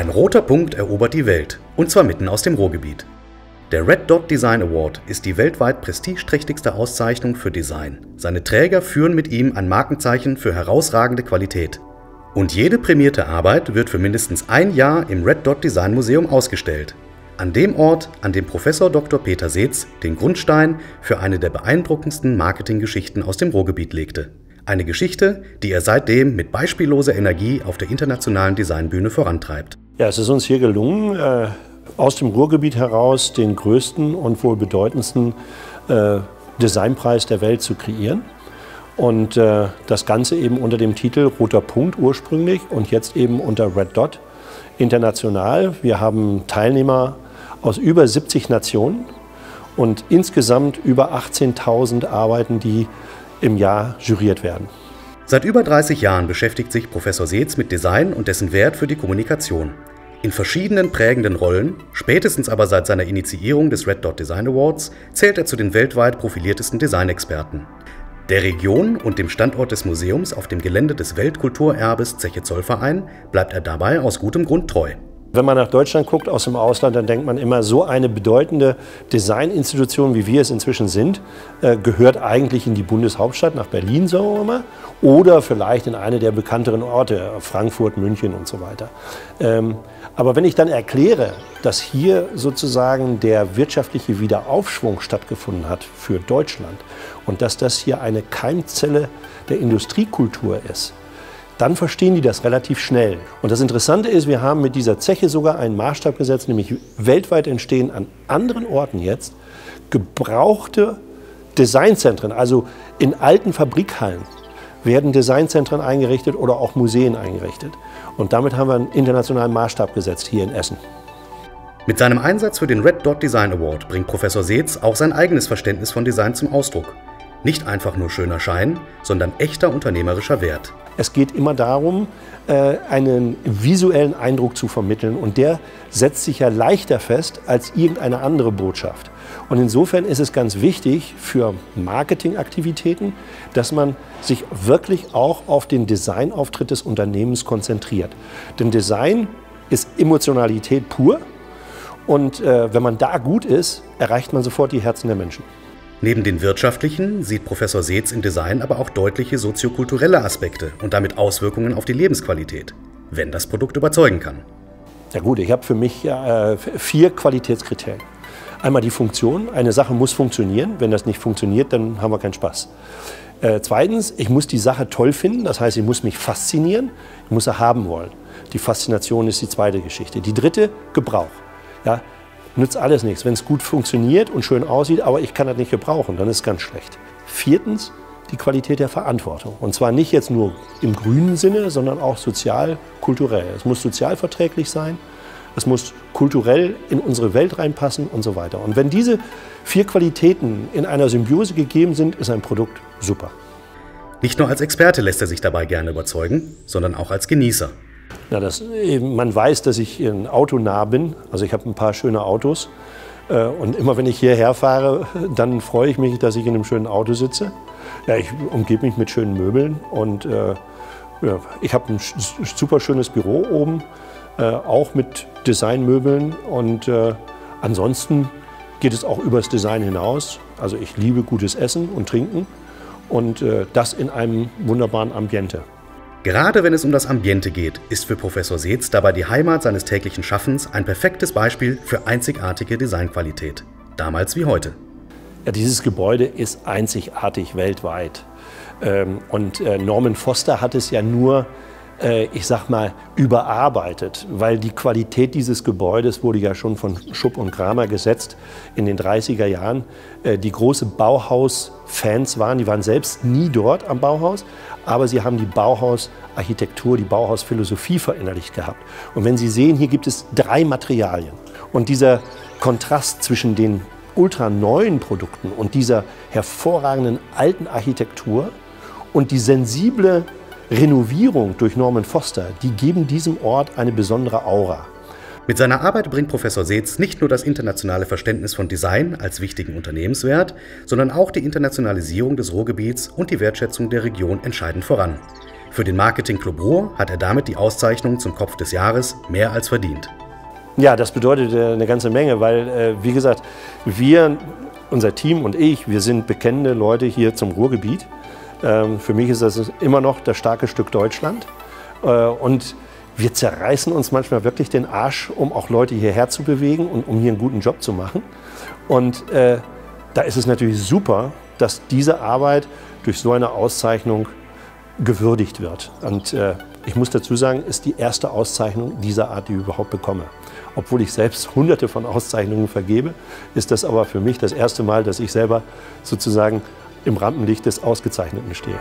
Ein roter Punkt erobert die Welt, und zwar mitten aus dem Ruhrgebiet. Der Red Dot Design Award ist die weltweit prestigeträchtigste Auszeichnung für Design. Seine Träger führen mit ihm ein Markenzeichen für herausragende Qualität. Und jede prämierte Arbeit wird für mindestens ein Jahr im Red Dot Design Museum ausgestellt. An dem Ort, an dem Prof. Dr. Peter Zec den Grundstein für eine der beeindruckendsten Marketinggeschichten aus dem Ruhrgebiet legte. Eine Geschichte, die er seitdem mit beispielloser Energie auf der internationalen Designbühne vorantreibt. Ja, es ist uns hier gelungen, aus dem Ruhrgebiet heraus den größten und wohl bedeutendsten Designpreis der Welt zu kreieren. Und das Ganze eben unter dem Titel Roter Punkt ursprünglich und jetzt eben unter Red Dot International. Wir haben Teilnehmer aus über 70 Nationen und insgesamt über 18.000 Arbeiten, die im Jahr juriert werden. Seit über 30 Jahren beschäftigt sich Prof. Zec mit Design und dessen Wert für die Kommunikation. In verschiedenen prägenden Rollen, spätestens aber seit seiner Initiierung des Red Dot Design Awards, zählt er zu den weltweit profiliertesten Designexperten. Der Region und dem Standort des Museums auf dem Gelände des Weltkulturerbes Zeche Zollverein bleibt er dabei aus gutem Grund treu. Wenn man nach Deutschland guckt aus dem Ausland, dann denkt man immer, so eine bedeutende Designinstitution, wie wir es inzwischen sind, gehört eigentlich in die Bundeshauptstadt, nach Berlin, sagen wir mal, oder vielleicht in eine der bekannteren Orte, Frankfurt, München und so weiter. Aber wenn ich dann erkläre, dass hier sozusagen der wirtschaftliche Wiederaufschwung stattgefunden hat für Deutschland und dass das hier eine Keimzelle der Industriekultur ist, dann verstehen die das relativ schnell. Und das Interessante ist, wir haben mit dieser Zeche sogar einen Maßstab gesetzt, nämlich weltweit entstehen an anderen Orten jetzt gebrauchte Designzentren. Also in alten Fabrikhallen werden Designzentren eingerichtet oder auch Museen eingerichtet. Und damit haben wir einen internationalen Maßstab gesetzt hier in Essen. Mit seinem Einsatz für den Red Dot Design Award bringt Prof. Zec auch sein eigenes Verständnis von Design zum Ausdruck. Nicht einfach nur schöner Schein, sondern echter unternehmerischer Wert. Es geht immer darum, einen visuellen Eindruck zu vermitteln, und der setzt sich ja leichter fest als irgendeine andere Botschaft. Und insofern ist es ganz wichtig für Marketingaktivitäten, dass man sich wirklich auch auf den Designauftritt des Unternehmens konzentriert. Denn Design ist Emotionalität pur, und wenn man da gut ist, erreicht man sofort die Herzen der Menschen. Neben den wirtschaftlichen sieht Prof. Zec im Design aber auch deutliche soziokulturelle Aspekte und damit Auswirkungen auf die Lebensqualität, wenn das Produkt überzeugen kann. Ja gut, ich habe für mich 4 Qualitätskriterien. Einmal die Funktion, eine Sache muss funktionieren, wenn das nicht funktioniert, dann haben wir keinen Spaß. 2. Ich muss die Sache toll finden, das heißt, ich muss mich faszinieren, ich muss sie haben wollen. Die Faszination ist die 2. Geschichte. Die 3. Gebrauch. Ja, nützt alles nichts. Wenn es gut funktioniert und schön aussieht, aber ich kann das nicht gebrauchen, dann ist es ganz schlecht. 4. Die Qualität der Verantwortung. Und zwar nicht jetzt nur im grünen Sinne, sondern auch sozial, kulturell. Es muss sozial verträglich sein, es muss kulturell in unsere Welt reinpassen und so weiter. Und wenn diese 4 Qualitäten in einer Symbiose gegeben sind, ist ein Produkt super. Nicht nur als Experte lässt er sich dabei gerne überzeugen, sondern auch als Genießer. Na, man weiß, dass ich ein autonah bin, also ich habe ein paar schöne Autos und immer wenn ich hierher fahre, dann freue ich mich, dass ich in einem schönen Auto sitze. Ja, ich umgebe mich mit schönen Möbeln und ja, ich habe ein super schönes Büro oben, auch mit Designmöbeln, und ansonsten geht es auch übers Design hinaus. Also ich liebe gutes Essen und Trinken und das in einem wunderbaren Ambiente. Gerade wenn es um das Ambiente geht, ist für Prof. Zec dabei die Heimat seines täglichen Schaffens ein perfektes Beispiel für einzigartige Designqualität. Damals wie heute. Ja, dieses Gebäude ist einzigartig weltweit. Und Norman Foster hat es ja nur, ich sag mal, überarbeitet, weil die Qualität dieses Gebäudes wurde ja schon von Schupp und Kramer gesetzt in den 30er Jahren. Die große Bauhaus-Fans waren selbst nie dort am Bauhaus, aber sie haben die Bauhaus-Architektur, die Bauhaus-Philosophie verinnerlicht gehabt. Und wenn Sie sehen, hier gibt es 3 Materialien. Und dieser Kontrast zwischen den ultraneuen Produkten und dieser hervorragenden alten Architektur und die sensible Renovierung durch Norman Foster, die geben diesem Ort eine besondere Aura. Mit seiner Arbeit bringt Prof. Zec nicht nur das internationale Verständnis von Design als wichtigen Unternehmenswert, sondern auch die Internationalisierung des Ruhrgebiets und die Wertschätzung der Region entscheidend voran. Für den Marketingclub Ruhr hat er damit die Auszeichnung zum Kopf des Jahres mehr als verdient. Ja, das bedeutet eine ganze Menge, weil, wie gesagt, unser Team und ich, wir sind bekennende Leute hier zum Ruhrgebiet. Für mich ist das immer noch das starke Stück Deutschland. Und wir zerreißen uns manchmal wirklich den Arsch, um auch Leute hierher zu bewegen und um hier einen guten Job zu machen. Und da ist es natürlich super, dass diese Arbeit durch so eine Auszeichnung gewürdigt wird. Und ich muss dazu sagen, ist die erste Auszeichnung dieser Art, die ich überhaupt bekomme. Obwohl ich selbst hunderte von Auszeichnungen vergebe, ist das aber für mich das erste Mal, dass ich selber sozusagen im Rampenlicht des Ausgezeichneten stehe.